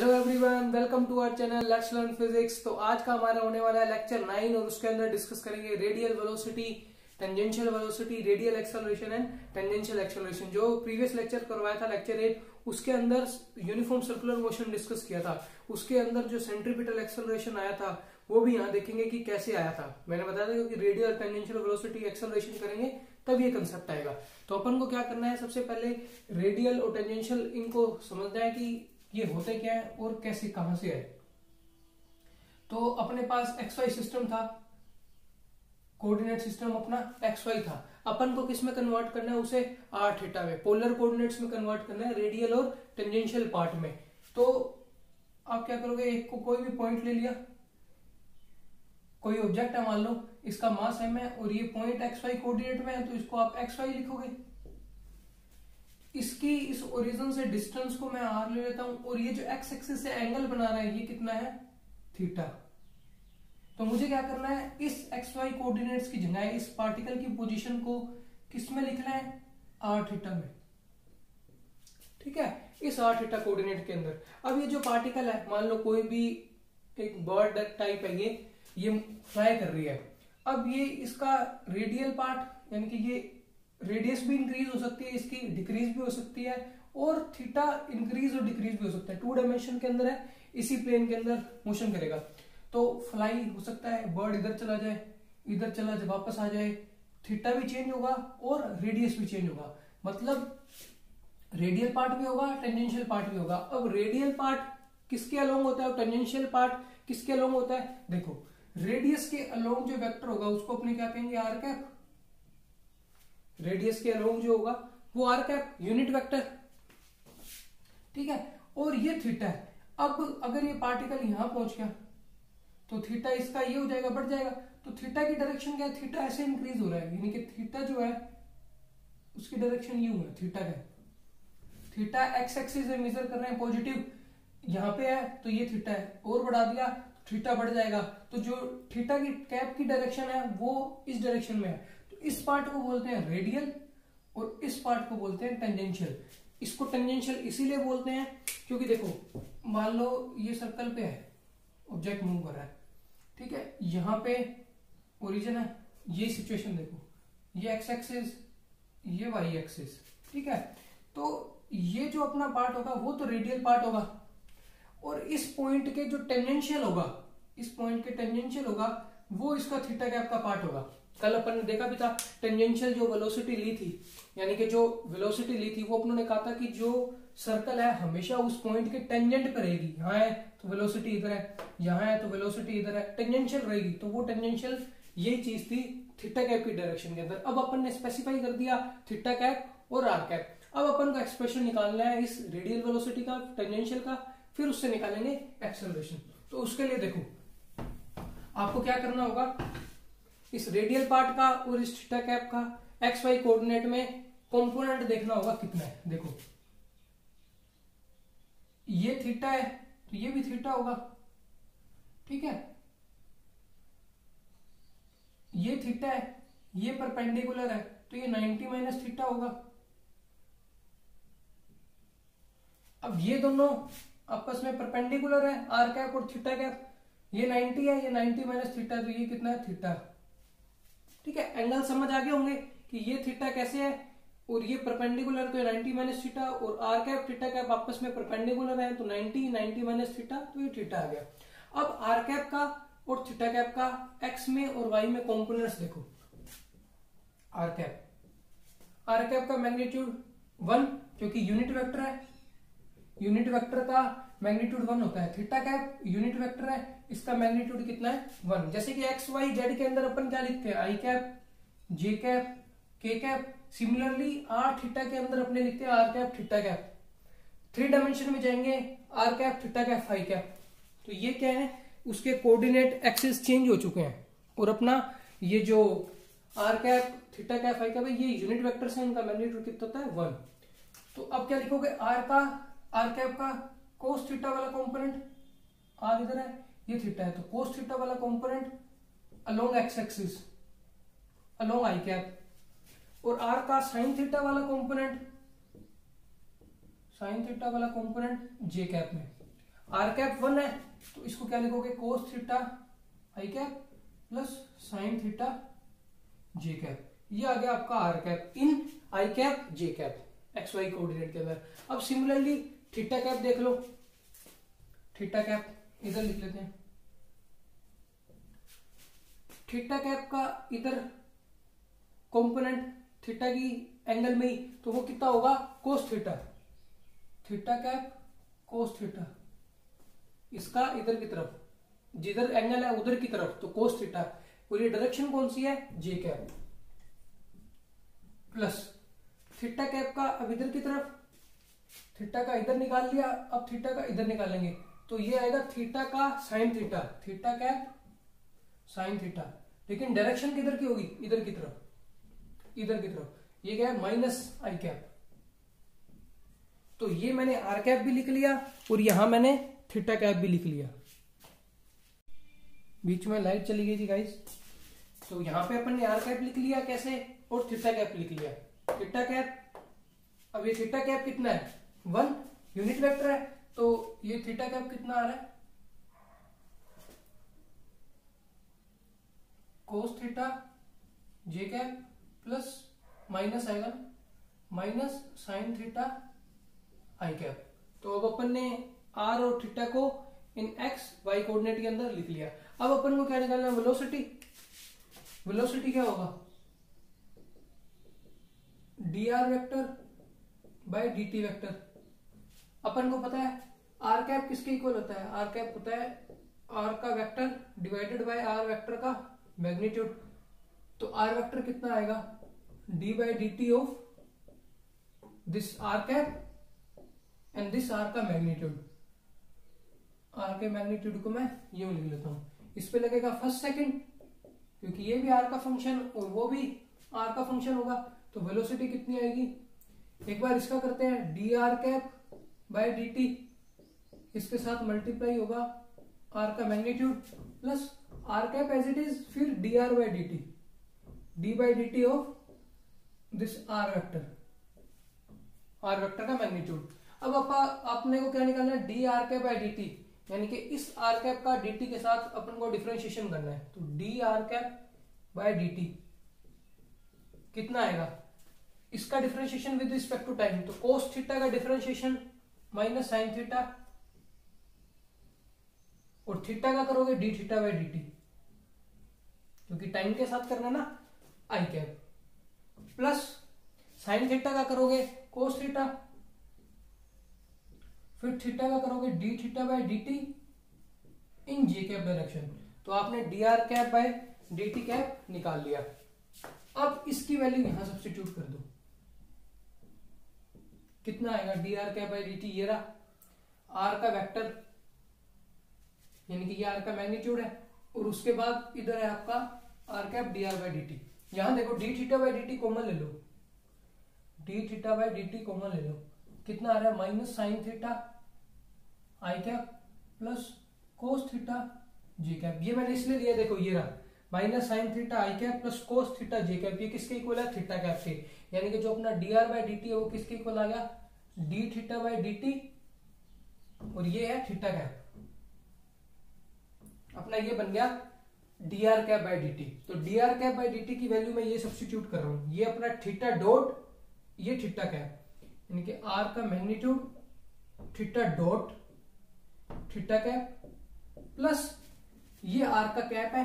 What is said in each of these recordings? Hello everyone, welcome to our channel let's learn physics. तो आज का हमारा होने वाला है लेक्चर 9 और उसके अंदर डिस्कस करेंगे radial velocity, tangential velocity, radial acceleration and tangential acceleration. जो प्रीवियस लेक्चर करवाया था लेक्चर 8, उसके अंदर यूनिफॉर्म सर्कुलर मोशन डिस्कस किया था। उसके अंदर जो सेंट्रीपिटल एक्सेलरेशन आया था वो भी यहाँ देखेंगे कि कैसे आया था। मैंने बताया था कि रेडियल टेंजेंशियल वेलोसिटी एक्सेलरेशन करेंगे तब ये कंसेप्ट आएगा। तो अपन को क्या करना है, सबसे पहले रेडियल और टेंजेंशियल इनको समझना है कि ये होते क्या है और कैसे कहां से आए। तो अपने पास एक्सवाई सिस्टम था, कोऑर्डिनेट सिस्टम अपना एक्सवाई था। अपन को किस में कन्वर्ट करना है, उसे r थीटा में, पोलर कोऑर्डिनेट्स में कन्वर्ट करना है रेडियल और टेंजेंशियल पार्ट में। तो आप क्या करोगे, एक को कोई भी पॉइंट ले लिया, कोई ऑब्जेक्ट है, मान लो इसका मास m है और ये पॉइंट एक्सवाई कोऑर्डिनेट में है, तो इसको आप एक्सवाई लिखोगे। इसकी इस ओरिजिन से डिस्टेंस को मैं r ले लेता हूं और ये जो x एक्सिस से एंगल बना रहा है ये कितना है, थीटा। तो मुझे क्या करना है, इस xy कोऑर्डिनेट्स की जगह इस पार्टिकल की पोजीशन को किस में लिखना है, r थीटा में। ठीक है, इस r थीटा कोऑर्डिनेट के अंदर। अब ये जो पार्टिकल है, मान लो कोई भी एक बर्ड टाइप है, ये फ्लाई कर रही है। अब ये इसका रेडियल पार्ट यानी कि ये रेडियस भी इंक्रीज हो सकती है, इसकी डिक्रीज भी हो सकती है और थीटा इंक्रीज और डिक्रीज भी हो सकता है। 2 डायमेंशन के अंदर है, इसी प्लेन के अंदर मोशन करेगा। तो फ्लाई हो सकता है, बर्ड इधर चला जाए, इधर चला जाए, वापस आ जाए, थीटा भी चेंज होगा और रेडियस भी चेंज होगा। मतलब रेडियल पार्ट भी होगा, टेंजेंशियल पार्ट भी होगा। अब रेडियल पार्ट किसके अलोंग होता है और टेंजेंशियल पार्ट किसके अलोंग होता है, देखो रेडियस के अलोंग जो वेक्टर होगा उसको अपने क्या कहेंगे, आर कैप। रेडियस के अलोंग जो होगा वो आर कैप यूनिट वेक्टर। ठीक है, और ये थीटा है। अब अगर ये पार्टिकल यहां पहुंच गया तो थीटा इसका ये हो जाएगा, बढ़ जाएगा। तो थीटा की डायरेक्शन क्या है, थीटा ऐसे इंक्रीज हो रहा है, यानी कि थीटा जो है उसकी डायरेक्शन यू है, थीटा है। थीटा एक्स एक्सिस से मेजर कर रहे हैं, पॉजिटिव यहां पे है तो ये थीटा है, और बढ़ा दिया थीटा बढ़ जाएगा। तो जो थीटा की कैप की डायरेक्शन है वो इस डायरेक्शन में है। तो इस पार्ट को बोलते हैं रेडियल और इस पार्ट को बोलते हैं टेंजेंशियल। इसको टेंजेंशियल इसीलिए बोलते हैं क्योंकि देखो, मान लो ये सर्कल पे है, ऑब्जेक्ट मूव कर रहा है, ठीक है, यहाँ पे ओरिजिन है, ये सिचुएशन देखो, ये एक्स एक्सिस, ये वाई एक्सिस। ठीक है, तो ये जो अपना पार्ट होगा वो तो रेडियल पार्ट होगा और इस पॉइंट के जो टेंजेंशियल होगा, इस पॉइंट के टेंजेंशियल होगा वो इसका थीटा कैप का पार्ट होगा। कल अपन ने देखा भी था, टेंजेंशियल जो वेलोसिटी ली थी, यानी कि जो वेलोसिटी ली थी वो अपन ने कहा था कि जो सर्कल है हमेशा उस पॉइंट के टेंजेंट पर रहेगी। यहाँ है तो वेलोसिटी इधर है, यहाँ है तो वेलोसिटी इधर है, टेंजेंशियल रहेगी। तो वो टेंजेंशियल यही चीज थी थीटा कैप की डायरेक्शन के अंदर। अब अपन ने स्पेसिफाई कर दिया थीटा कैप और आर कैप। अब अपन को एक्सप्रेशन निकालना है इस रेडियल वेलोसिटी का, टेंजेंशियल का, फिर उससे निकालेंगे एक्सेलरेशन। तो उसके लिए देखो आपको क्या करना होगा, इस रेडियल पार्ट का और इस थीटा कैप का एक्स वाई कोऑर्डिनेट में कंपोनेंट देखना होगा कितना है। देखो ये थीटा है तो ये भी थीटा होगा, ठीक है, ये थीटा है, ये परपेंडिकुलर है तो ये 90 माइनस थीटा होगा। अब ये दोनों आपस में परपेंडिकुलर है, आर कैप और थीटा कैप, ये 90 है, ये 90 माइनस थीटा तो ये कितना है, थीटा। ठीक है, एंगल समझ आगे होंगे कि ये थीटा कैसे है और ये परपेंडिकुलर तो 90 माइनस थीटा और आर कैप थीटा कैप आपस में परपेंडिकुलर है तो 90 माइनस थीटा तो ये थीटा आ गया। अब आर कैप का और थीटा कैप का एक्स में और वाई में कंपोनेंट्स देखो। आर कैप का मैग्नीट्यूड 1 क्योंकि यूनिट वेक्टर है, यूनिट वेक्टर का मैग्नीट्यूड 1 होता है। थीटा कैप यूनिट वेक्टर है, इसका मैग्नीट्यूड कितना है, 1। जैसे कि एक्स वाई जेड के अंदर अपन क्या लिखते हैं, I cap, J cap, K cap. Similarly R theta के अंदर अपने लिखते हैं R cap, theta cap. 3 dimension में जाएंगे, R cap, theta cap, phi cap. तो ये क्या है, उसके कोऑर्डिनेट एक्सिस चेंज हो चुके हैं और अपना ये जो R cap, theta cap, phi cap है ये यूनिट वेक्टर से, इनका मैग्नीट्यूड कितना होता है, 1। तो अब क्या लिखोगे, आर कैप का कोस थीटा वाला कॉम्पोनेंट, आर इधर है ये थीटा है तो कोस थीटा वाला component along X axis, along I cap, और आर का साइन थीटा वाला कंपोनेंट, साइन थीटा वाला कंपोनेंट जे कैप में। आर कैप वन है तो इसको क्या लिखोगे कोस थीटा आई कैप प्लस साइन थीटा जे कैप, ये आ गया आपका are cap in I cap J cap X Y coordinate के अंदर। अब सिमिलरली थीटा कैप देख लो, थीटा कैप इधर लिख लेते हैं, थीटा कैप का इधर कंपोनेंट थीटा की एंगल में ही, तो वो कितना होगा cos theta, theta cap cos theta, इसका इधर की तरफ जिधर एंगल है उधर की तरफ तो कोस थीटा, और ये डायरेक्शन कौन सी है J cap plus theta cap का अब इधर की तरफ, थीटा का इधर निकाल लिया, अब थीटा का इधर निकालेंगे तो ये आएगा थीटा का sine theta, theta cap sine theta, लेकिन डायरेक्शन किधर की होगी इधर की तरफ, इधर की तरफ। ये क्या है माइनस आई कैप, तो ये मैंने आर कैप भी लिख लिया और यहां मैंने थीटा कैप भी लिख लिया। बीच में लाइट चली गई थी गाइस, तो यहां पे अपन ने आर कैप लिख लिया कैसे और थीटा कैप लिख लिया, थीटा कैप। अब ये थीटा कैप कितना है वन, यूनिट वेक्टर है, तो ये थीटा कैप कितना आ रहा है कोस थीटा जे कैप प्लस माइनस आएगा माइनस साइन थीटा आई कैप। तो अब अपन ने आर और थीटा को इन एक्स वाई कोऑर्डिनेट के अंदर लिख लिया। अब अपन को क्या निकालना है वेलोसिटी, वेलोसिटी क्या होगा D R vector by D T vector. अपन को पता है आर कैप किसके इक्वल होता है, आर कैप होता है आर का vector divided by R vector का मैग्नीट्यूड, तो आर वेक्टर कितना आएगा D by D T of this R cap and this R का मैग्नीट्यूड। आर के मैग्नीट्यूड को मैं यूं लिख लेता हूं, इस पे लगेगा फर्स्ट सेकंड क्योंकि ये भी आर का फंक्शन और वो भी आर का फंक्शन होगा, तो वेलोसिटी कितनी आएगी, एक बार इसका करते हैं D are cap by D T, इसके साथ मल्टीप्लाई होगा आर का magnitude plus R cap as it is, फिर D are by D T, D by D T of this R vector का मैग्नीट्यूड। अब आपने को क्या निकालना है D R cap by D T, यानी कि इस आर कैप का डी टी के साथ अपन को डिफ्रेंशिएशन करना है, तो D R cap by D T कितना आएगा, इसका differentiation with respect to time, तो कोस थीटा का डिफ्रेंशिएशन माइनस साइन थीटा और थीटा का करोगे D theta by D T क्योंकि टाइम के साथ करना ना आई कैप, प्लस साइन थीटा का करोगे कोस थीटा, फिर थीटा का करोगे D theta by D T in J cap direction. तो आपने D R cap by D T cap निकाल लिया। अब इसकी वैल्यू यहां सब्स्टिट्यूट कर दो, कितना आएगा D R cap by D T, ये रहा आर का वेक्टर यानी कि ये आर का मैग्नीट्यूड है और उसके बाद इधर है आपका are cap D R by D T. यहां देखो D theta by D T common ले लो, D theta by D T common ले लो, कितना आ रहा है माइनस साइन थीटा आई कैप प्लस कोस थीटा जे कैप। ये मैंने इसलिए लिया, देखो ये रहा माइनस साइन थीटा आई कैप प्लस कोस थीटा जे कैप, ये किसके इक्वल है थीटा कैप के, यानी कि जो अपना D R by D T है वो किसके इक्वल आ गया D theta by D T और ये है थीटा कैप, अपना ये बन गया D R cap by D T. तो D R cap by D T की वैल्यू में ये सब्स्टिट्यूट कर रहा हूं, ये अपना थीटा डॉट ये थीटा कैप यानी कि r का magnitude theta dot theta cap plus ये r का कैप है,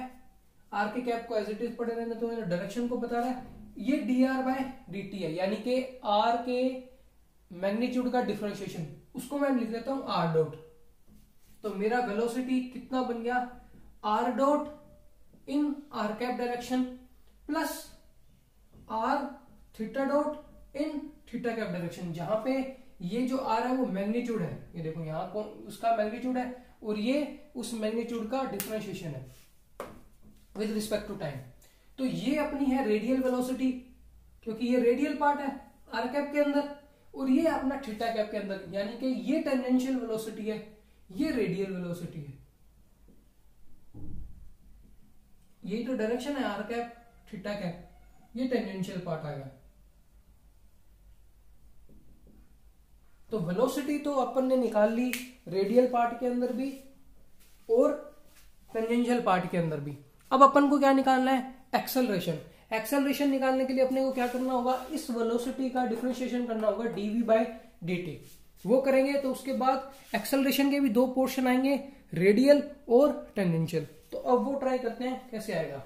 r के कैप को एज इट इज पड़े रहने तो डायरेक्शन को बता रहा है, ये dr बाय dt है यानी कि r के मैग्नीट्यूड का डिफरेंशिएशन, उसको मैं लिख देता हूं r डॉट। तो मेरा वेलोसिटी कितना बन गया r dot in r cap direction plus r theta dot in theta cap direction, जहां पे ये जो आ रहा है वो मैग्नीट्यूड है, ये देखो यहाँ कौन उसका मैग्नीट्यूड है और ये उस मैग्नीट्यूड का डिफरेंशिएशन है विद रिस्पेक्ट टू टाइम। तो ये अपनी है रेडियल वेलोसिटी क्योंकि ये रेडियल पार्ट है आर कैप के अंदर और ये अपना थीटा कैप के अंदर, यानी कि ये टेंजेंशियल वेलोसिटी है, ये रेडियल वेलोसिटी है, ये जो डायरेक्शन है आर कैप थीटा कैप, ये टेंजेंशियल पार्ट आ गया। तो वेलोसिटी तो अपन ने निकाल ली रेडियल पार्ट के अंदर भी और टेंजेंशियल पार्ट के अंदर भी। अब अपन को क्या निकालना है? एक्सेलरेशन। एक्सेलरेशन निकालने के लिए अपने को क्या करना होगा? इस वेलोसिटी का डिफरेंशिएशन करना होगा डीवी बाय डीटी, वो करेंगे। तो उसके बाद एक्सेलरेशन के भी दो पोर्शन आएंगे, रेडियल और टेंजेंशियल। तो अब वो ट्राई करते हैं कैसे आएगा।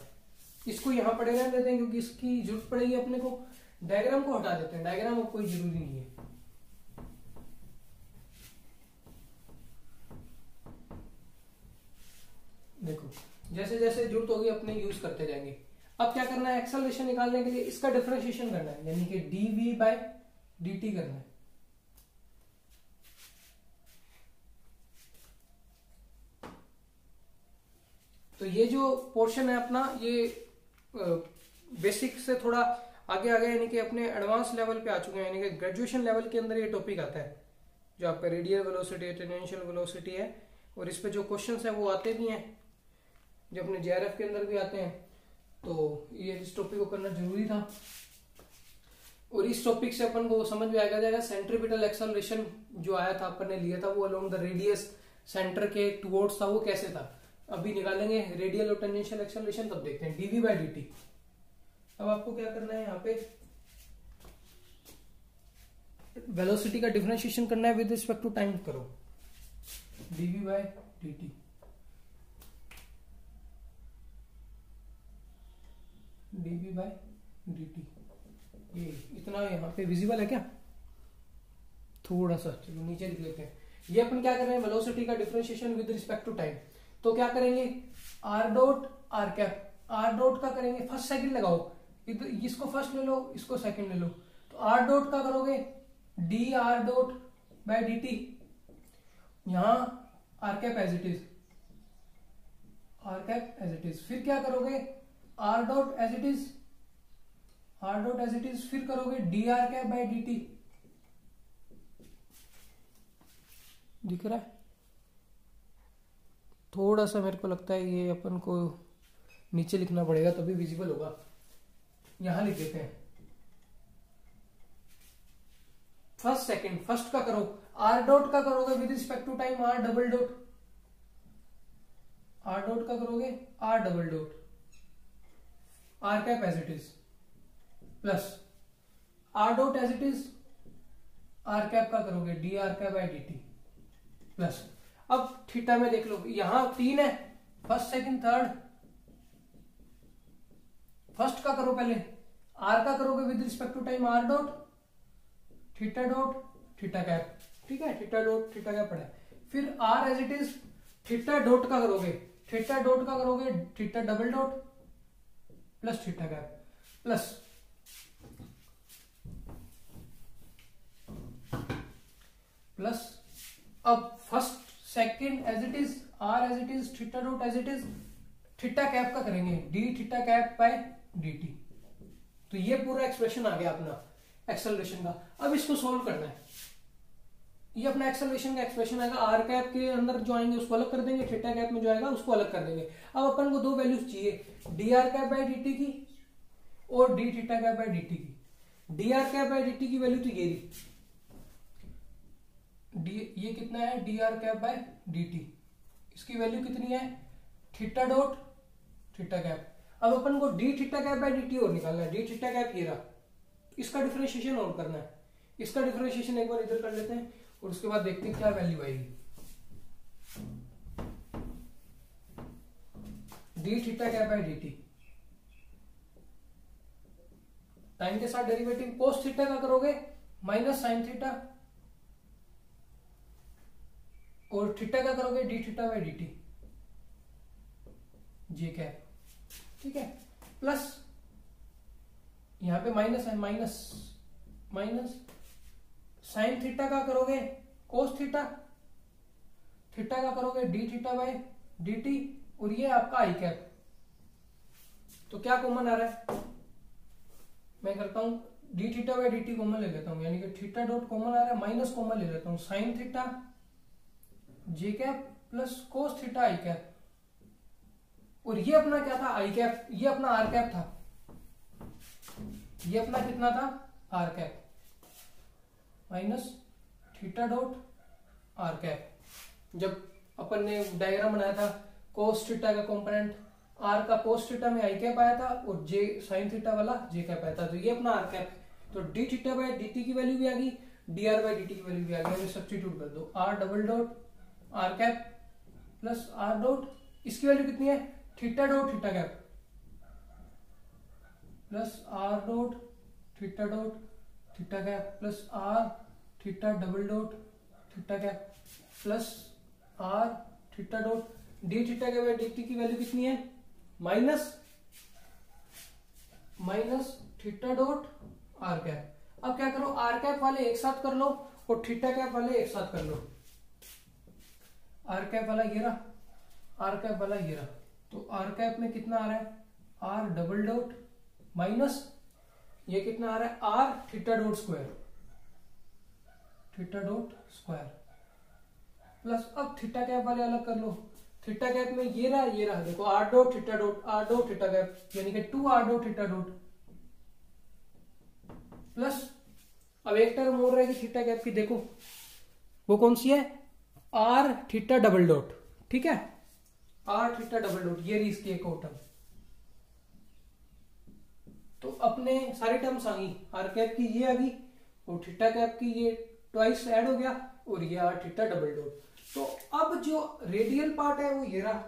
इसको यहां पर डायग्राम देते हैं क्योंकि इसकी जरूरत पड़ेगी अपने को। डायग्राम को हटा देते हैं, डायग्राम अब कोई जरूरी नहीं है। देखो जैसे जैसे जरूरत होगी अपने यूज करते जाएंगे। अब क्या करना है? एक्सेलरेशन निकालने के लिए इसका डिफरेंशिएशन करना है, यानी कि डीवी बाय डीटी करना है। तो ये जो पोर्शन है अपना, ये बेसिक से थोड़ा आगे आ गया, यानी कि अपने एडवांस लेवल पे आ चुके हैं, यानी कि ग्रेजुएशन लेवल के अंदर ये टॉपिक आता है, जो आपका रेडियल वेलोसिटी, टेंजेंशियल वेलोसिटी है। और इस पे जो क्वेश्चंस है वो आते भी हैं, जो अपने जेआरएफ के अंदर भी आते हैं। तो ये इस टॉपिक को करना जरूरी था और इस टॉपिक से अपन को समझ में आएगा जाएगा। सेंट्रीपिटल एक्सेलरेशन जो आया था अपन ने लिया था वो अलोंग द रेडियस सेंटर के टुवर्ड्स था, वो कैसे था अभी निकालेंगे। रेडियल और टेंजेंशियल एक्सेलरेशन तब देखते हैं, डीवी बाय डीटी। अब आपको क्या करना है, यहाँ पे वेलोसिटी का डिफरेंशिएशन करना है विद रिस्पेक्ट टू टाइम। करो dv by dt, dv by dt। ये इतना यहाँ पे विजिबल है क्या? थोड़ा सा चलो नीचे लिख लेते हैं। ये अपन क्या कर रहे हैं? वेलोसिटी का differentiation with respect to time. तो क्या करेंगे? r dot r cap, r dot का करेंगे फर्स्ट सेकंड लगाओ, इसको फर्स्ट ले लो, इसको सेकंड ले लो। तो r डॉट का करोगे d r dot by dt, यहाँ are cap as it is, are cap as it is. फिर क्या करोगे? Are dot as it is, are dot as it is. फिर करोगे D R cap by D T, दिख रहा है? थोड़ा सा मेरे को लगता है ये अपन को नीचे लिखना पड़ेगा तभी विजिबल होगा। यहां लिख देते हैं फर्स्ट सेकंड। फर्स्ट का करो, आर डॉट का करोगे with respect to time are double dot, are dot का करोगे are double dot, are cap as it is plus are dot as it is. Are cap का करोगे D R cap by D T plus. अब theta में देख लो, यहां 3 है, first second third. First का करो पहले, आर का करोगे with respect to time are dot theta dot theta cap, ठीक है, थीटा डॉट थीटा कैप पड़ा है। फिर r as it is, theta dot का करोगे, थीटा डॉट का करोगे theta double dot plus theta cap plus plus. अब first second as it is, r as it is, theta dot as it is, theta cap का करेंगे d theta cap by D T. तो ये पूरा expression आ गया अपना acceleration का। अब इसको सोल्व करना है। ये अपना एक्सेलरेशन का एक्सप्रेशन आएगा, आर कैप के अंदर जो आएंगे उसको अलग कर देंगे, थीटा कैप में जो आएगा उसको अलग कर देंगे। अब अपन को दो वैल्यूज चाहिए, D R cap by D T की और D theta cap by D T की। D R cap by D T की वैल्यू तो ये रही, ये कितना है D R cap by D T, इसकी वैल्यू कितनी है थीटा डॉट थीटा कैप। अब अपन को D theta cap by D T और निकालना है। डी थीटा कैप ये रहा, इसका डिफरेंशिएशन और करना है। इसका डिफरेंशिएशन एक बार इधर कर लेते हैं और उसके बाद देखते हैं क्या वैल्यू आएगी। D theta cap by D T, time के साथ डेरिवेटिव, कोस थीटा का करोगे माइनस साइन थीटा और थीटा का करोगे D theta by D T J cap, ठीक है, प्लस यहाँ पे माइनस है, माइनस माइनस साइन थीटा का करोगे कोस थीटा, थीटा का करोगे D theta by D T और ये आपका आई कैप। तो क्या कॉमन आ रहा है? मैं करता हूं D theta by D T common ले लेता हूं, यानी कि थीटा डॉट कॉमन आ रहा है, माइनस कॉमन ले लेता हूं, साइन थीटा जे कैप प्लस कोस थीटा आई कैप। और ये अपना क्या था? आई कैप। ये अपना आर कैप था, ये अपना कितना था are cap minus theta dot are cap. जब अपन ने डायग्राम बनाया था कोस थीटा का कंपोनेंट आर का कोस थीटा में आई कैप आया था और जे साइन थीटा वाला जे कैप आया था, तो ये अपना आर कैप। तो D theta by D T की वैल्यू भी आ गई, D R by D T की वैल्यू भी आ गई। सब्स्टिट्यूट कर दो, are double dot are cap plus are dot, इसकी वैल्यू कितनी है theta dot theta cap plus are dot theta cap plus are theta double dot theta cap plus are theta dot. D theta cap by D T की value कितनी है minus theta dot are cap. अब क्या करो, are cap वाले एक साथ कर लो और थीटा कैप वाले एक साथ कर लो। आर कैप वाला ये रहा, आर कैप वाला ये रहा, तो आर कैप में कितना आ रहा है आर डबल डॉट माइनस ये कितना आ रहा है are theta dot square, theta dot square plus. अब थीटा कैप वाले अलग कर लो, थीटा कैप में ये रहा देखो आर डॉट थीटा कैप यानी कि two are dot theta dot plus. अब एक टर्म हो रहा है कि थीटा कैप की, देखो वो कौन सी है आर थीटा डबल डॉट, ठीक है आर थीटा डबल डॉट, ये रही इसकी एक और टर्म। तो अपने सारी टर्म्स आ गई, आर कैप की ये आ गई और थीटा कैप की ये ट्वाइस ऐड हो गया और ये आर थीटा डबल डॉट। तो अब जो रेडियल पार्ट है वो ये रहा,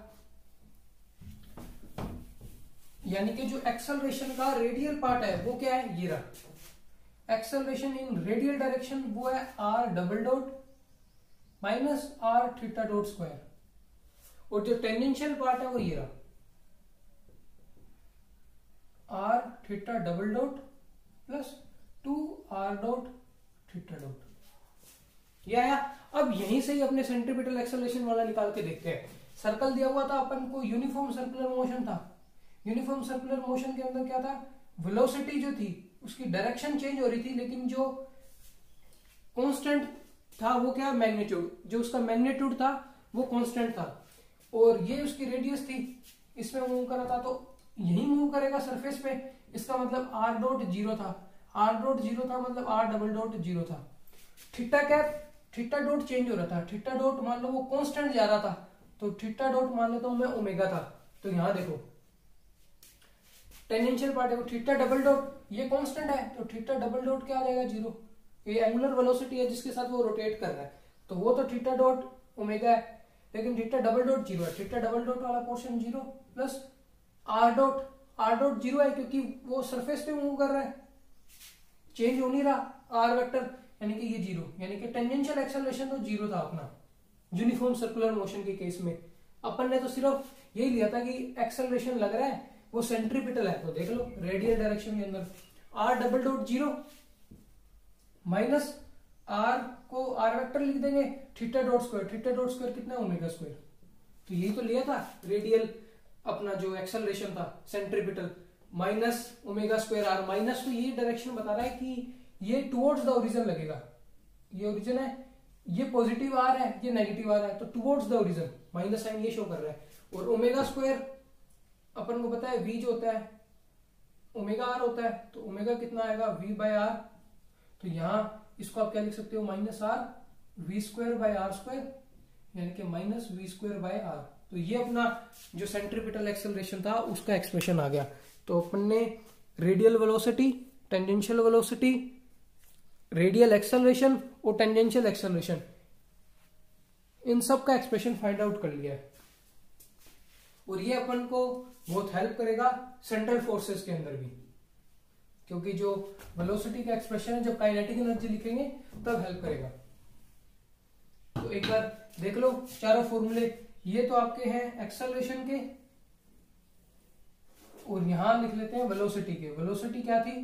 यानी कि जो एक्सेलरेशन का रेडियल पार्ट है वो क्या है ये रहा। एक्सेलरेशन इन रेडियल डायरेक्शन वो है are double dot minus are theta dot square, और जो टेंजेंशियल पार्ट है वो ये रहा are theta double dot plus two are dot theta dot. या अब यहीं से ही अपने सेंट्रीपिटल एक्सेलरेशन वाला निकाल के देखते हैं। सर्कल दिया हुआ था अपन को, यूनिफॉर्म सर्कुलर मोशन था। यूनिफॉर्म सर्कुलर मोशन के अंदर क्या था, वेलोसिटी जो थी उसकी डायरेक्शन चेंज हो रही थी, लेकिन जो कांस्टेंट था वो क्या मैग्नीट्यूड, जो उसका मैग्नीट्यूड था वो कांस्टेंट था, और ये उसकी रेडियस थी, इसमें मूव करा था। तो यही मूव करेगा सरफेस पे, इसका मतलब आर डॉट जीरो था, आर डॉट जीरो था मतलब आर डबल डॉट जीरो था। Theta cap theta dot change हो रहा था, थीटा डॉट मान लो वो कांस्टेंट जा रहा था, तो थीटा डॉट मान लेता हूं मैं ओमेगा था। तो यहां देखो टेंजेंशियल पार्ट है वो थीटा डबल डॉट, ये कांस्टेंट है तो थीटा डबल डॉट क्या आ जाएगा जीरो, ये एंगुलर वेलोसिटी है जिसके साथ वो रोटेट कर रहा है, तो वो तो थीटा डॉट ओमेगा है, लेकिन थीटा डबल डॉट जीरो है, थीटा डबल डॉट वाला portion zero plus are dot zero है क्योंकि वो सरफेस पे मूव कर रहा है, चेंज हो नहीं रहा आर वेक्टर, यानी कि ये जीरो, यानी कि टेंजेंशियल एक्सेलरेशन तो जीरो था अपना यूनिफॉर्म सर्कुलर मोशन के केस में। अपन ने तो सिर्फ यही लिया था कि एक्सेलरेशन लग रहा है वो सेंट्रीपिटल है, तो देख लो रेडियल डायरेक्शन के अंदर are double dot zero minus are को आर वेक्टर लिख देंगे, theta dot square, theta dot square कितना ओमेगा स्क्वायर। तो यही तो लिया था रेडियल अपना जो एक्सेलरेशन था centripetal minus omega square are minus, तो ये डायरेक्शन बता रहा है कि ये टुवर्ड्स द ओरिजिन लगेगा, ये ओरिजिन है, ये पॉजिटिव आर है, ये नेगेटिव आर है, तो towards the origin minus sign ये शो कर रहा है। और ओमेगा स्क्वायर अपन को पता है वी जो होता है ओमेगा आर होता है, तो ओमेगा कितना आएगा वी बाय आर, तो यहां इसको आप क्या लिख सकते हो minus are we square by are square, यानी कि minus we square by are. तो ये अपना जो सेंट्रीपिटल एक्सेलरेशन था उसका एक्सप्रेशन आ गया। तो अपन ने radial velocity, tangential velocity, radial acceleration और टेंजेंशियल एक्सेलरेशन, इन सब का एक्सप्रेशन फाइंड आउट कर लिया है, और ये अपन को बहुत हेल्प करेगा सेंट्रल फोर्सेस के अंदर भी, क्योंकि जो वेलोसिटी का एक्सप्रेशन है जब काइनेटिक एनर्जी लिखेंगे तब हेल्प करेगा। तो एक बार देख लो चारों फॉर्मूले, ये तो आपके हैं एक्सेलरेशन के, और यहां लिख लेते हैं वेलोसिटी के। वेलोसिटी क्या थी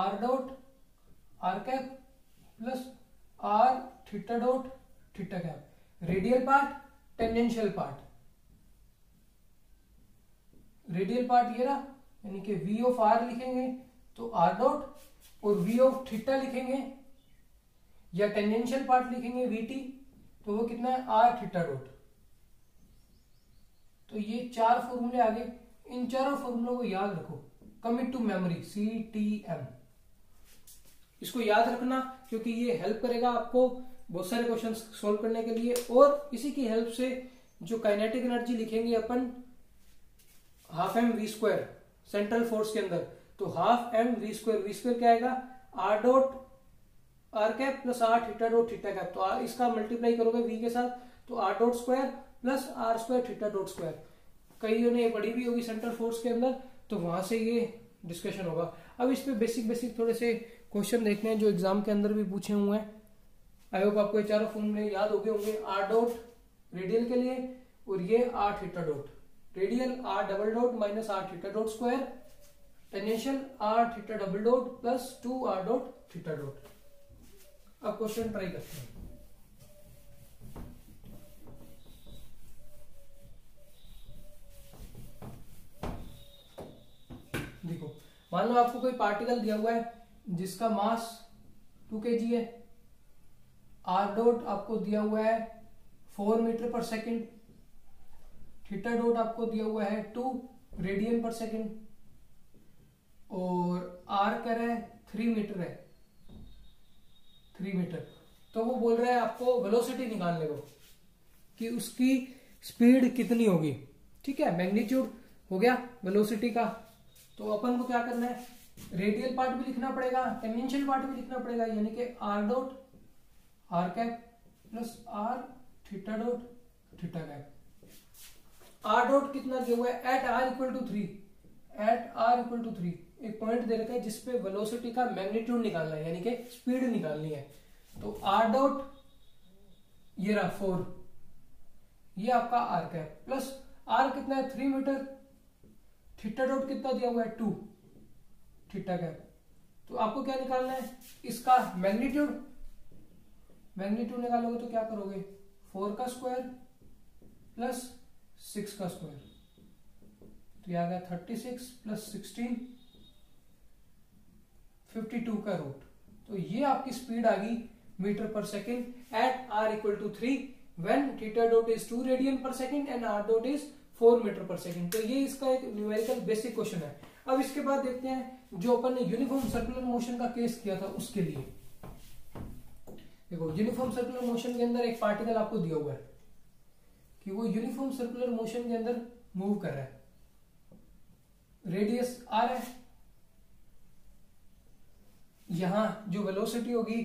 are dot are cap plus are theta dot theta cap, radial part tangential part, radial part ये रहा यानी कि वी ऑफ आर लिखेंगे तो आर डॉट, और वी ऑफ थीटा लिखेंगे या टेंजेंशियल पार्ट लिखेंगे वी टी, तो वो कितना है आर थीटा डॉट। तो ये चार फॉर्मूले आ गए, इन चारों फॉर्मूलों को याद रखो, कमिट टू मेमोरी CTM। इसको याद रखना क्योंकि ये हेल्प करेगा आपको बहुत सारे क्वेश्चन सॉल्व करने के लिए। और इसी की हेल्प से जो काइनेटिक एनर्जी लिखेंगे अपन half M we square central force के अंदर, तो half M we square, we square क्या आएगा are dot are cap plus are theta dot theta cap, तो इसका मल्टीप्लाई करोगे वी के साथ तो are dot square plus are square theta dot square. कईयों ने पढ़ी भी होगी सेंट्रल फोर्स के अंदर, तो वहां से ये डिस्कशन होगा। अब इस पे बेसिक थोड़े से क्वेश्चन देखते हैं जो एग्जाम के अंदर भी पूछे हुए हैं। आई होप आपको ये चारों फॉर्मूले याद हो गए होंगे, आर डॉट रेडियल के लिए और ये are theta dot, radial are double dot minus are theta dot square, tangential are theta double dot plus two are dot theta dot. अब क्वेश्चन ट्राई करते हैं। देखो, मान लो आपको कोई पार्टिकल दिया हुआ है जिसका मास 2 kg है, आर डॉट आपको दिया हुआ है 4 metre per second, theta dot आपको दिया हुआ है 2 रेडियन पर सेकंड और आर कह रहा है 3 मीटर। तो वो बोल रहा है आपको वेलोसिटी निकालने को कि उसकी स्पीड कितनी होगी। ठीक है, मैग्नीट्यूड हो गया वेलोसिटी का, तो अपन को क्या करना है, रेडियल पार्ट भी लिखना पड़ेगा, टेंजेंशियल पार्ट भी लिखना पड़ेगा, यानी कि are dot are cap plus are theta dot theta cap. Are dot कितना दिया हुआ है at are equal to 3, at are equal to 3 एक पॉइंट दे रखा है जिसपे वेलोसिटी का मैग्नीट्यूड निकालना है, यानी कि स्पीड निकालनी है। तो आर डॉट ये रहा 4, ये आपका आर कैप प्लस आर कितना है 3 मीटर, थीटा डॉट कितना दिया हुआ है 2 थीटा कैप। तो आपको क्या निकालना है, इसका मैग्नीट्यूड, मैग्नीट्यूड निकालोगे तो क्या करोगे 4 का स्क्वायर प्लस 6 का स्क्वायर, तो ये आ गया 36 प्लस 16 52 का रूट। तो ये आपकी स्पीड आ गई metre per second at are equal to 3 when theta dot is 2 radian per second and are dot is 4 metre per second. तो ये इसका एक न्यूमेरिकल बेसिक क्वेश्चन है। अब इसके बाद देखते हैं जो अपन ने यूनिफॉर्म सर्कुलर मोशन का केस किया था उसके लिए। देखो, यूनिफॉर्म सर्कुलर मोशन के अंदर एक पार्टिकल आपको दिया हुआ है कि वो यूनिफॉर्म सर्कुलर मोशन के अंदर मूव कर रहा है, रेडियस आर है, यहां जो वेलोसिटी होगी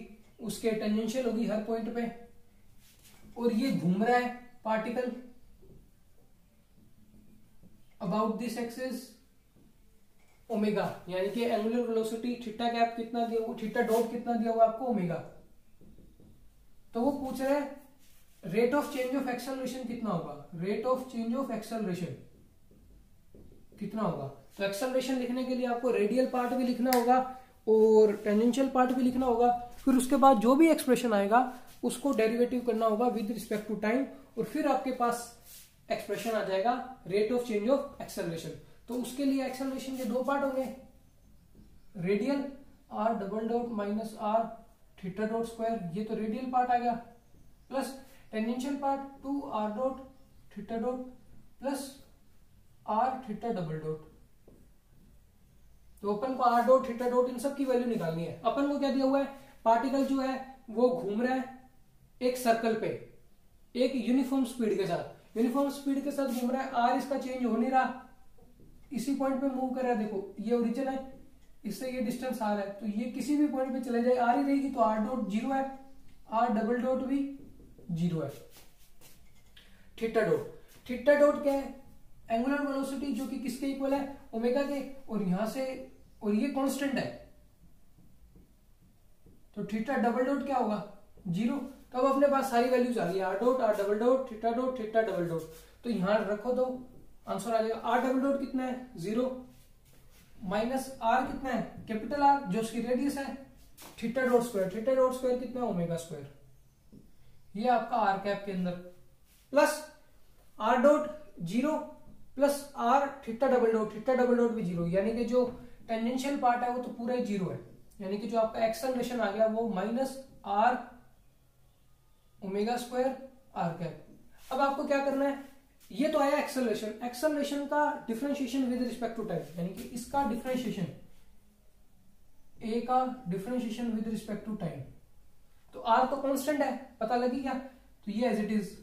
उसके टेंजेंशियल होगी हर पॉइंट पे, और ये घूम रहा है particle about this axis omega, यानी कि एंगुलर वेलोसिटी थीटा कैप कितना दिया हुआ, थीटा डॉट कितना दिया हुआ आपको ओमेगा। तो वो पूछ रहा है rate of change of acceleration कितना होगा, rate of change of acceleration कितना होगा। तो एक्सेलरेशन लिखने के लिए आपको रेडियल पार्ट भी लिखना होगा और टेंजेंशियल पार्ट भी लिखना होगा, फिर उसके बाद जो भी एक्सप्रेशन आएगा उसको डेरिवेटिव करना होगा विद रिस्पेक्ट टू टाइम, और फिर आपके पास एक्सप्रेशन आ जाएगा rate of change of acceleration. तो उसके लिए एक्सेलरेशन के दो पार्ट होंगे, radial are double dot minus are theta dot square, ये तो रेडियल पार्ट आ गया, plus tangential part 2 R dot theta dot plus are theta double dot. तो अपन को आर डॉट थीटा डॉट इन सब की वैल्यू निकालनी है। अपन को क्या दिया हुआ है, पार्टिकल जो है वो घूम रहा है एक सर्कल पे एक यूनिफॉर्म स्पीड के साथ, यूनिफॉर्म स्पीड के साथ घूम रहा है, आर इसका चेंज हो नहीं रहा, इसी पॉइंट पे मूव कर रहा है। देखो ये ओरिजिन है, इससे ये डिस्टेंस आ रहा है, तो ये किसी भी पॉइंट पे चले जाए आर ही रहेगी, तो आर डॉट 0 है, आर डबल डॉट भी 0 है, थीटा डॉट, थीटा डॉट क्या है एंगुलर वेलोसिटी जो कि किसके इक्वल है ओमेगा के, और यहां से और ये कॉन्स्टेंट है, तो थीटा डबल डॉट क्या होगा 0। अब अपने पास सारी वैल्यूज आ गई, R dot R double dot theta dot theta double dot, तो यहां रखो तो आंसर आ जाएगा आर डबल डॉट कितना है 0 माइनस आर कितना है कैपिटल आर जो उसकी रेडियस है theta dot square, theta dot square कितना है ओमेगा स्क्वायर, ये आपका आर कैप के अंदर, plus are dot 0 plus are theta double dot भी 0, यानी कि जो टेंजेंशियल पार्ट है वो तो पूरा ही 0 है, यानी कि जो आपका एक्सेलरेशन आ गया वो minus R omega square R cap. अब आपको क्या करना है, ये तो आया एक्सेलरेशन, एक्सेलरेशन का differentiation with respect to time, यानी कि इसका डिफरेंशिएशन a का differentiation with respect to time. तो r तो कांस्टेंट है, पता लगी क्या? तो ये as it is,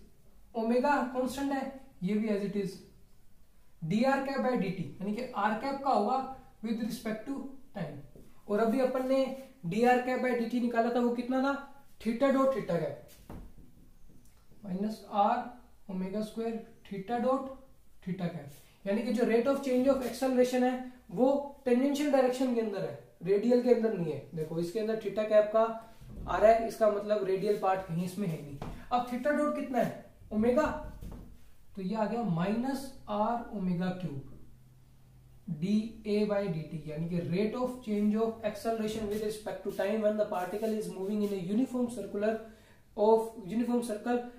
omega constant है, ये भी as it is, dr cap by dt यानी कि r कैप का होगा विद रिस्पेक्ट टू टाइम। और अभी अपन ने dr कैप बाय dt निकाला था, वो कितना था? Theta dot theta cap minus r omega square theta dot theta cap, यानी कि जो rate of change of acceleration है वो टेंजेंशियल डायरेक्शन के अंदर है, रेडियल के अंदर नहीं है। देखो इसके अंदर थीटा कैप का आ रहा है, इसका मतलब रेडियल पार्ट कहीं इसमें है नहीं। अब थीटा डॉट कितना है? ओमेगा, तो ये आ गया minus R omega cube D A by D T, यानी कि rate of change of acceleration with respect to time when the particle is moving in a uniform circle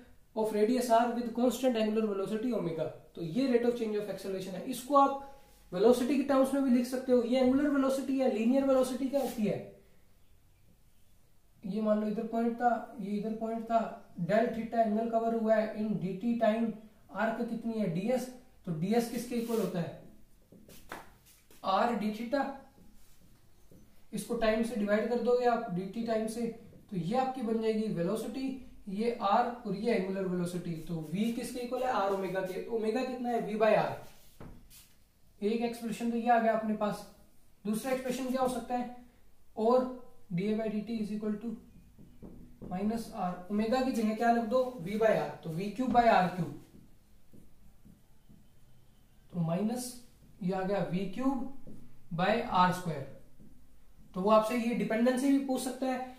of radius R with constant angular velocity omega. तो ये rate of change of acceleration है। इसको आप velocity के terms में भी लिख सकते हो। ये एंगुलर वेलोसिटी है, लीनियर वेलोसिटी क्या होती है? ये मान लो इधर पॉइंट था, ये इधर पॉइंट था, डेल थीटा एंगल कवर हुआ है इन डीटी टाइम, आर का कितनी है? डीएस, तो डीएस किसके इक्वल होता है? आर डी थीटा, इसको टाइम से डिवाइड कर दोगे आप डीटी टाइम से, तो ये आपकी बन जाएगी वेलोसिटी, ये आर और ये एंगुलर वेलोसिटी। तो वी किसके इक्वल है? आर ओमेगा के, ओमेगा कितना है? V by R. एक एक्सप्रेशन तो ये आ गया अपने पास। दूसरा एक्सप्रेशन क्या हो सकता है? और DA by D T is equal to minus R omega की जगह क्या लिख दो? वी बाय आर, तो V cube by R cube, तो माइनस ये आ गया V cube by are square. तो वो आपसे ये डिपेंडेंसी भी पूछ सकता है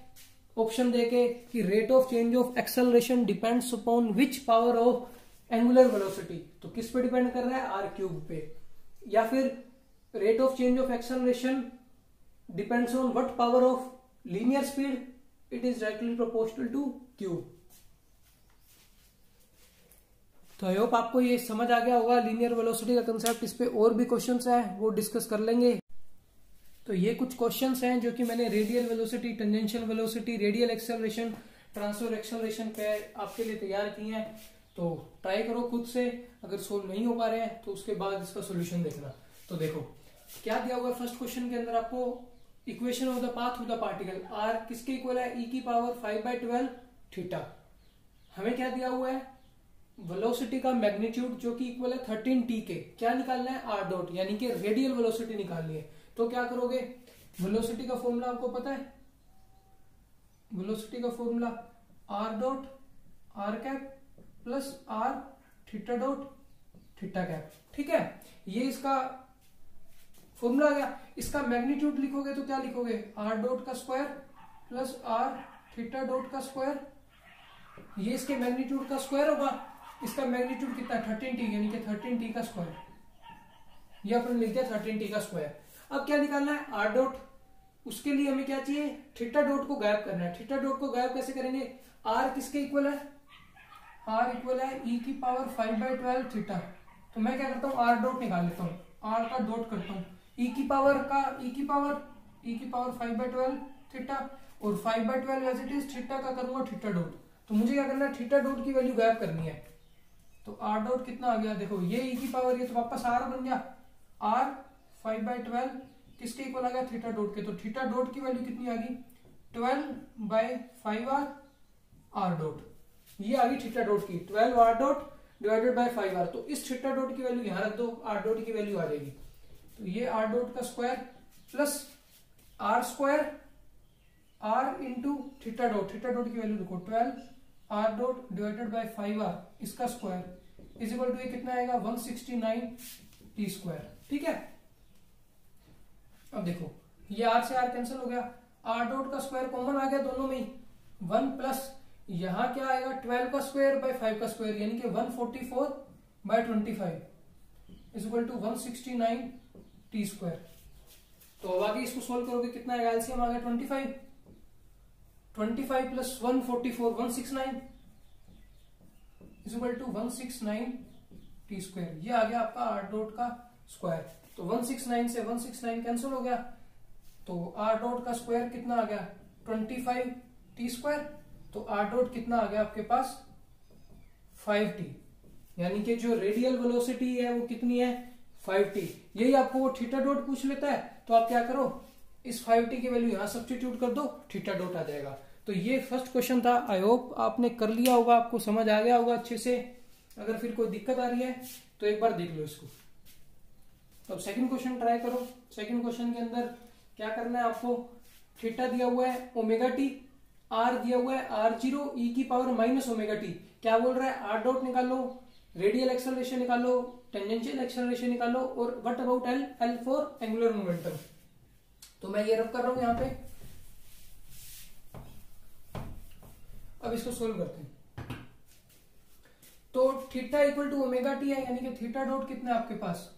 ऑप्शन देके कि rate of change of acceleration depends upon which power of angular velocity, तो किस पे डिपेंड कर रहा है? आर क्यूब पे। या फिर rate of change of acceleration depends on what power of linear speed, it is directly proportional to Q. तो आई होप आपको ये समझ आ गया होगा लीनियर वेलोसिटी का कंसेप्ट। इस पे और भी क्वेश्चंस है वो डिस्कस कर लेंगे। तो ये कुछ क्वेश्चंस हैं जो कि मैंने radial velocity, tangential velocity, radial acceleration, transfer acceleration पे आपके लिए तैयार किए हैं। तो ट्राई करो खुद से, अगर सोल्व नहीं हो पा रहे हैं तो उसके बाद इसका सोल्यूशन देखना। तो देखो क्या दिया हुआ है फर्स्ट क्वेश्चन के अंदर आपको, equation of the path of the particle, R किसके इक्वल है? ई की पावर 5/12 थीटा। हमें क्या दिया हुआ है? वेलोसिटी का मैग्नीट्यूड जो कि इक्वल है 13t के। क्या निकालना है? आर डॉट, यानी कि रेडियल वेलोसिटी निकालनी है। तो क्या करोगे? वेलोसिटी का फॉर्मूला आपको पता है, वेलोसिटी का formula R dot are cap plus are theta dot theta cap, ठीक है? ये इसका फॉर्मूला आ गया। इसका मैग्नीट्यूड लिखोगे तो क्या लिखोगे? आर डॉट का square plus are theta dot का स्क्वायर, ये इसके मैग्नीट्यूड का स्क्वायर होगा। इसका मैग्नीट्यूड कितना? 13t, यानी कि 13t का स्क्वायर, ये अपन लिख दिया 13t का स्क्वायर। अब क्या निकालना है? Are dot. उसके लिए हमें क्या चाहिए? थीटा डॉट को गायब करना है। थीटा डॉट को गायब कैसे करेंगे? आर किसके इक्वल है? आर इक्वल है ई की पावर 5/12 थीटा। तो मैं क्या करता हूँ? आर डॉट निकाल लेता हूँ, आर का डॉट करता हूँ, ई की पावर का, ई की पावर 5/12 थीटा और 5/12 एज इट इज थीटा का करूँगा थीटा डॉट। तो मुझे क्या करना है? थीटा डॉट की वैल्यू गायब करनी है। तो आर डॉट कितना आ गया? देखो ये ई की पावर, ये तो वापस आर बन गया, आर 5/12 किसके इक्वल आ गया? थीटा डॉट के। तो थीटा डॉट की वैल्यू कितनी आ गई? 12/5 आर आर डॉट, ये आ गई थीटा डॉट की, 12 R dot divided by 5 R. तो इस थीटा डॉट की वैल्यू यहाँ रख दो, आर डॉट की वैल्यू आ जाएगी। तो ये आर डॉट का square plus are square R into theta dot, theta dot की वैल्यू देखो 12 R dot divided by 5 R इसका स्क्वायर इज इक्वल टू, ये कितना आएगा? 169 टी स्क्वायर, ठीक है? अब देखो ये आर से आर कैंसिल हो गया, आर डॉट का स्क्वायर कॉमन आ गया दोनों में ही, 1 प्लस यहाँ क्या आएगा? 12 का स्क्वायर बाय 5 का स्क्वायर, यानी कि 144/25 is equal to 169 T square. तो अब आगे इसको सोल्व करोगे कितना आएगा? एलसीएम आ गया 25 प्लस 144 169 is equal to 169 T square, ये आ गया आपका आर डॉट का स्क्वायर। तो 169 से 169 कैंसिल हो गया, तो आर डॉट का स्क्वायर कितना आ गया? 25 टी स्क्वायर। तो आर डॉट कितना आ गया आपके पास? 5t, यानी कि जो रेडियल वेलोसिटी है वो कितनी है? 5t। यही आपको वो थीटा डॉट पूछ लेता है, तो आप क्या करो? इस 5t की वैल्यू यहाँ सब्स्टिट्यूट कर दो, थीटा डॉट आ जाएगा। तो ये फर्स्ट क्वेश्चन था, आई होप आपने कर लिया होगा, आपको समझ आ गया होगा अच्छे से। अगर फिर कोई दिक्कत आ रही है तो एक बार देख लो इसको। अब सेकंड क्वेश्चन ट्राई करो। सेकंड क्वेश्चन के अंदर क्या करना है आपको, थीटा दिया हुआ है ओमेगा टी, आर दिया हुआ है आर जीरो ई की पावर माइनस ओमेगा टी। क्या बोल रहा है, आर डॉट निकालो, रेडियल एक्सेलरेशन निकालो, टेंजेंशियल एक्सेलरेशन निकालो, और what about L, L for angular momentum. तो मैं ये रफ कर रहा हूं यहाँ पे। अब इसको सोल्व करते हैं। तो theta equal to omega T है, यानी कि थीटा डॉट कितना है आपके पास,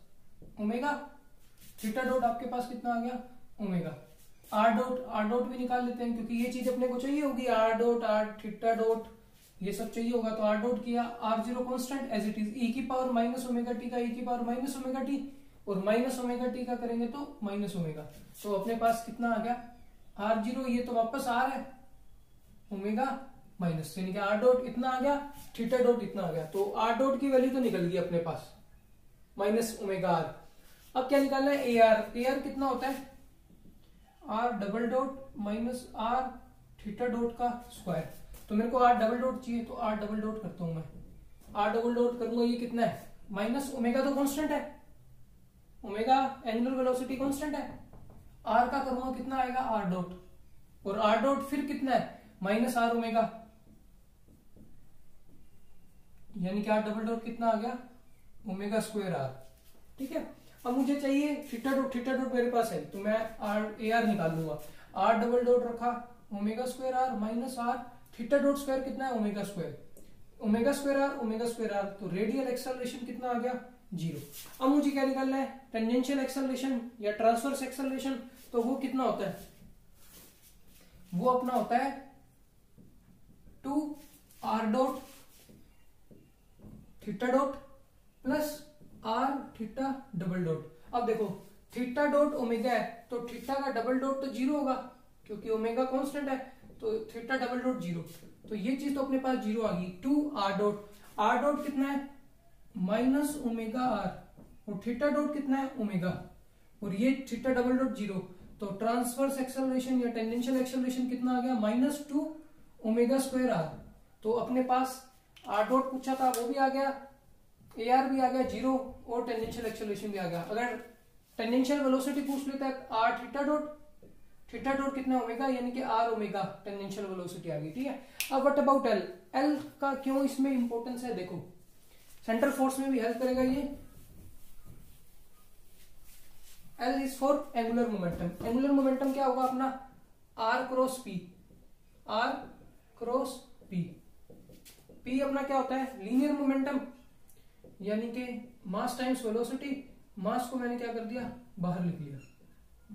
ओमेगा, थीटा डॉट आपके पास कितना आ गया, ओमेगा। आर डॉट भी निकाल लेते हैं क्योंकि ये चीज अपने को चाहिए होगी, R dot, R theta dot, ये सब चाहिए होगा। तो आर डॉट किया, R zero constant as it is, E की पावर माइनस ओमेगा टी का ई की पावर माइनस ओमेगा टी, और माइनस ओमेगा टी का करेंगे तो माइनस ओमेगा। तो अपने पास कितना आ गया, आर जीरो, ये तो वापस आर है, ओमेगा माइनस, यानी कि आर डॉट इतना आ गया, थीटा डॉट इतना आ गया। तो आर डॉट की वैल्यू तो निकल गई अपने पास, माइनस ओमेगा आर। अब क्या निकालना है, ए आर। ए आर कितना होता है, are double dot minus are theta dot का स्क्वायर। तो मेरे को आर डबल डॉट चाहिए, तो आर डबल डॉट करता हूं मैं, आर डबल डॉट करूंगा, ये कितना है माइनस ओमेगा, तो कॉन्स्टेंट है ओमेगा, एंगुलर वेलोसिटी कॉन्स्टेंट है। आर का करूंगा कितना आएगा, आर डॉट, और आर डॉट फिर कितना है माइनस आर ओमेगा, यानी कि आर डबल डॉट कितना आ गया, ओमेगा स्क्वायर आर। ठीक है, अब मुझे चाहिए थीटा डॉट, थीटा डॉट मेरे पास है, तो मैं आर ए आर निकाल लूंगा। आर डबल डॉट रखा omega square are minus are theta dot square कितना है, omega square, omega square R, omega square R. तो रेडियल एक्सेलरेशन कितना आ गया, जीरो। अब मुझे क्या निकालना है, टेंजेंशियल एक्सेलरेशन या ट्रांसवर्स एक्सेलरेशन। तो वो कितना होता है, वो अपना होता है 2 R dot theta dot plus are theta double dot. अब देखो थीटा डॉट ओमेगा है, तो थीटा का डबल डॉट तो जीरो होगा क्योंकि ओमेगा कांस्टेंट है, तो थीटा डबल डॉट जीरो। तो ये चीज तो अपने पास जीरो आ गई, 2 आर डॉट। आर डॉट कितना है, माइनस ओमेगा आर, और थीटा डॉट कितना है, ओमेगा, और ये थीटा डबल डॉट जीरो। तो ट्रांसवर्स एक्सेलरेशन या टेंजेंशियल एक्सेलरेशन कितना आ गया, माइनस 2 ओमेगा स्क्वायर आर। तो अपने पास आर डॉट पूछा था, वो भी आ गया, ए आर भी आ गया जीरो, और टेंजेंशियल एक्सेलरेशन भी आ गया। अगर टेंजेंशियल वेलोसिटी पूछ लेता है, are theta dot, theta dot कितना ओमेगा, यानी कि आर ओमेगा, टेंजेंशियल वेलोसिटी आ गई। ठीक है, अब व्हाट अबाउट एल। एल का क्यों इसमें इंपॉर्टेंस है, देखो सेंटर फोर्स में भी हेल्प करेगा ये। L is for angular momentum. Angular momentum क्या होगा अपना, R cross P, R cross P. P अपना क्या होता है, लीनियर मोमेंटम, यानी कि मास टाइम्स वेलोसिटी। मास को मैंने क्या कर दिया, बाहर लिख लिया,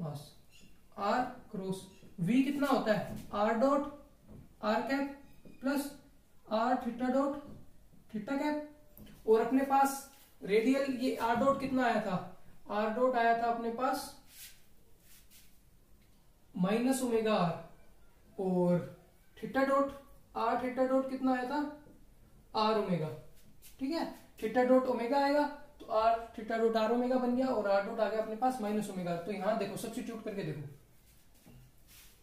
मास। आर क्रॉस वी कितना होता है, are dot are cap plus are theta dot theta cap. और अपने पास रेडियल, ये आर डॉट कितना आया था, आर डॉट आया था अपने पास माइनस ओमेगा आर, और theta dot, R theta dot कितना आया था, आर ओमेगा। ठीक है, थीटा डॉट ओमेगा आएगा, तो R theta dot R omega बन गया, और आर डॉट आ गया अपने पास माइनस ओमेगा। तो यहां देखो सब्स्टिट्यूट करके देखो,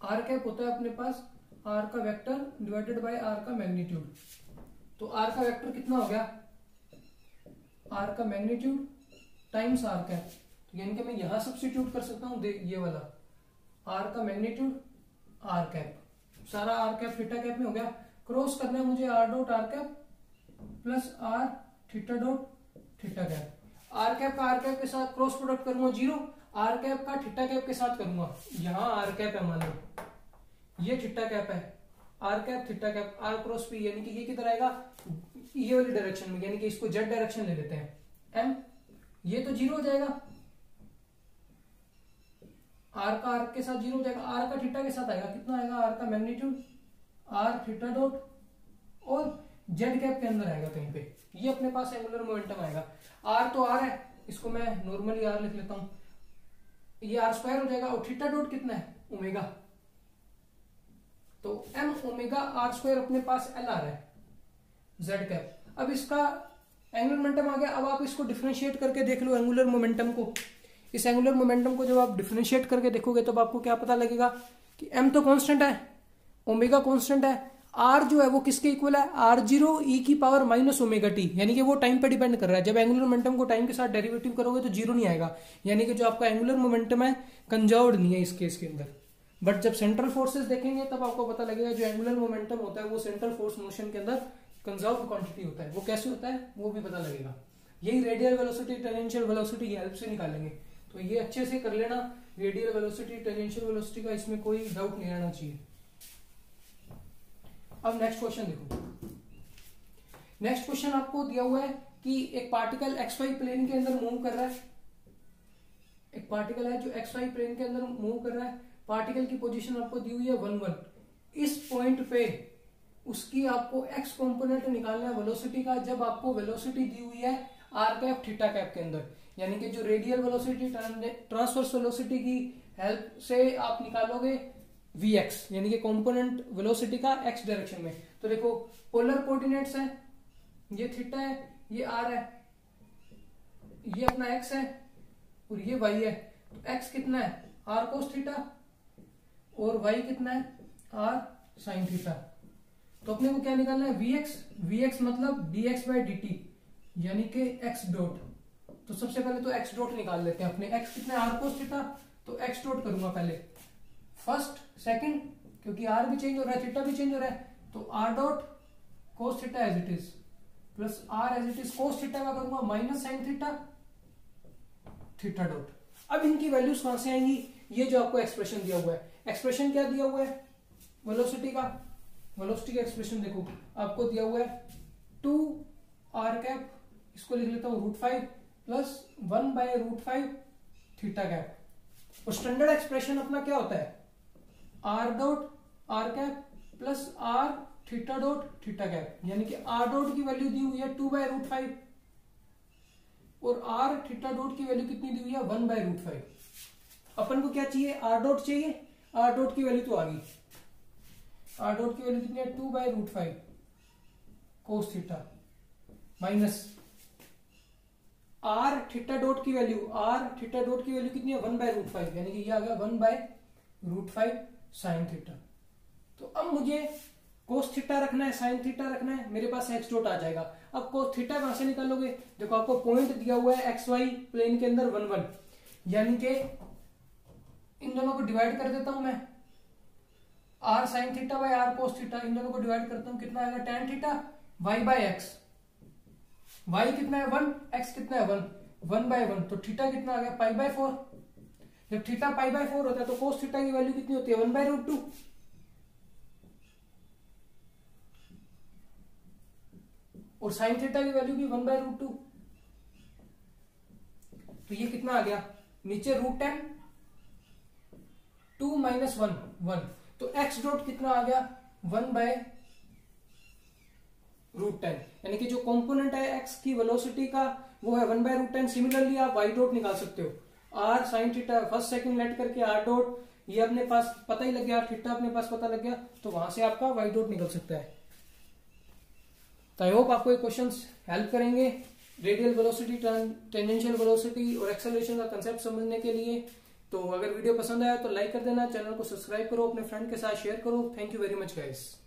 आर कैप होता है अपने पास आर का वेक्टर डिवाइडेड बाय आर का मैग्नीट्यूड। तो आर का वेक्टर कितना हो गया, आर का मैग्नीट्यूड टाइम्स आर कैप। तो यानी कि मैं यहां सब्स्टिट्यूट कर सकता हूं, ये वाला आर का मैग्नीट्यूड आर कैप, सारा आर कैप थीटा कैप में हो गया। क्रॉस करना है मुझे R dot are cap plus are theta dot theta cap. R cap का आर कैप के साथ क्रॉस प्रोडक्ट करूंगा जीरो, आर कैप का थीटा कैप के साथ करूंगा। यहां आर कैप है, मान लो ये थीटा कैप है, are cap theta cap, R cross P, यानी कि ये किधर आएगा, ये वाली डायरेक्शन में, यानी कि इसको जेड डायरेक्शन ले लेते हैं। एम ये तो जीरो हो जाएगा, आर का आर के साथ जीरो हो जाएगा, आर का थीटा के साथ आएगा, कितना आएगा, आर का मैग्नीट्यूड आर थीटा डॉट, और जेड कैप के अंदर आएगा कहीं पे। ये अपने पास एंगुलर मोमेंटम आएगा। आर तो आर है, इसको मैं नॉर्मली आर लिख लेता हूं, ये आर स्क्वायर हो जाएगा, और थीटा डॉट कितना है, ओमेगा। तो एम ओमेगा आर स्क्वायर अपने पास एल आ रहा है, जेड कैप। अब इसका एंगुलर मोमेंटम आ गया। अब आप इसको डिफरेंशिएट करके देख लो एंगुलर मोमेंटम को। इस एंगुलर मोमेंटम को जब आप डिफरेंशिएट करके देखोगे तब आपको क्या पता लगेगा कि m तो कांस्टेंट है, ओमेगा कांस्टेंट है, r जो है वो किसके इक्वल है, r0e−t, यानी कि वो टाइम पे डिपेंड कर रहा है। जब एंगुलर मोमेंटम को टाइम के साथ डेरिवेटिव करोगे तो जीरो नहीं आएगा, यानी कि जो आपका एंगुलर मोमेंटम है कंजर्व्ड नहीं है इस केस के अंदर। बट जब सेंट्रल फोर्सेस देखेंगे तब आपको पता लगेगा जो एंगुलर मोमेंटम होता है वो सेंट्रल फोर्स मोशन के अंदर कंजर्व्ड क्वांटिटी होता है। वो कैसे होता है वो भी पता लगेगा। यही रेडियल वेलोसिटी टेंजेंशियल वेलोसिटी की हेल्प से निकालेंगे, तो ये अच्छे से कर लेना। रेडियल वेलोसिटी टेंजेंशियल वेलोसिटी का इसमें कोई डाउट नहीं रहना चाहिए। अब नेक्स्ट क्वेश्चन देखो। नेक्स्ट क्वेश्चन आपको दिया हुआ है कि एक पार्टिकल xy प्लेन के अंदर मूव कर रहा है, एक पार्टिकल है जो xy प्लेन के अंदर मूव कर रहा है। पार्टिकल की पोजीशन आपको दी हुई है 1, 1। इस पॉइंट पे उसकी आपको x कंपोनेंट निकालना है वेलोसिटी का। जब आपको वेलोसिटी दी हुई है r कैप थीटा कैप के अंदर, यानी कि जो रेडियल वेलोसिटी ट्रांसवर्स वेलोसिटी की हेल्प से आप निकालोगे vx, यानी कि कंपोनेंट वेलोसिटी का x डायरेक्शन में। तो देखो पोलर कोऑर्डिनेट्स है, ये थीटा है, ये r है, ये अपना x है और ये y है। तो x कितना है r cos थीटा और y कितना है r sin थीटा। तो अपने को क्या निकालना है vx, vx मतलब dx/dt, यानी कि x डॉट। तो सबसे पहले तो x डॉट निकाल लेते हैं अपने। x कितना है r cos थीटा, तो x डॉट करूंगा पहले फर्स्ट सेकंड, क्योंकि r भी चेंज हो रहा है थीटा भी चेंज हो रहा है। तो r dot cos theta as it is plus r as it is cos theta का करूंगा minus sin theta theta dot. अब इनकी वैल्यूज कहां से आएंगी? ये जो आपको एक्सप्रेशन दिया हुआ है, एक्सप्रेशन क्या दिया हुआ है वेलोसिटी का, वेलोसिटी का एक्सप्रेशन देखो आपको दिया हुआ है 2r कैप, इसको लिख लेता हूँ √5 प्लस 1/√5 थीटा कैप। और स्टैंडर्ड एक्सप्रेशन अपना क्या होता है r dot r cap plus r theta dot theta cap, यानी कि r डॉट की वैल्यू दी हुई है 2/√5 और r थीटा डॉट की वैल्यू कितनी दी हुई है 1/√5। अपन को क्या चाहिए r डॉट चाहिए, r डॉट की वैल्यू तो आ गई, r डॉट की वैल्यू कितनी है 2/√5 cos theta minus r theta dot की वैल्यू, r थीटा डॉट की वैल्यू कितनी है 1/√5, यानी कि ये आ गया 1/√5 साइन थीटा। तो अब मुझे कोस थीटा रखना है साइन थीटा रखना है, मेरे पास x डॉट आ जाएगा। अब कोस थीटा कहां से निकालोगे? देखो आपको पॉइंट दिया हुआ है xy प्लेन के अंदर 1, 1, यानी कि इन दोनों को डिवाइड कर देता हूं मैं r sin theta by r cos theta, इन दोनों को डिवाइड करता हूं कितना आएगा tan theta y by x। y कितना है 1, x कितना है 1/1, तो थीटा कितना आ गया π/4। जब थीटा π/4 होता है तो cos थीटा की वैल्यू कितनी होती है 1/√2। और sin थीटा की वैल्यू भी 1/√2। तो ये कितना आ गया नीचे √10 2 - 1, 1। तो x डॉट कितना आ गया 1/√10, यानी कि जो कंपोनेंट है x की वेलोसिटी का वो है 1/√10। सिमिलरली आप y डॉट निकाल सकते हो, r sin theta first second let करके r डॉट, ये अपने पास पता ही लग गया, थीटा अपने पास पता लग गया, तो वहां से आपका y डॉट निकल सकता है। तो आई होप आपको ये क्वेश्चंस हेल्प करेंगे रेडियल वेलोसिटी टेंजेंशियल वेलोसिटी और एक्सेलरेशन का कांसेप्ट समझने के लिए। तो अगर वीडियो पसंद आया तो लाइक कर देना, चैनल को सब्सक्राइब करो, अपने फ्रेंड के साथ शेयर करो। Thank you very much guys.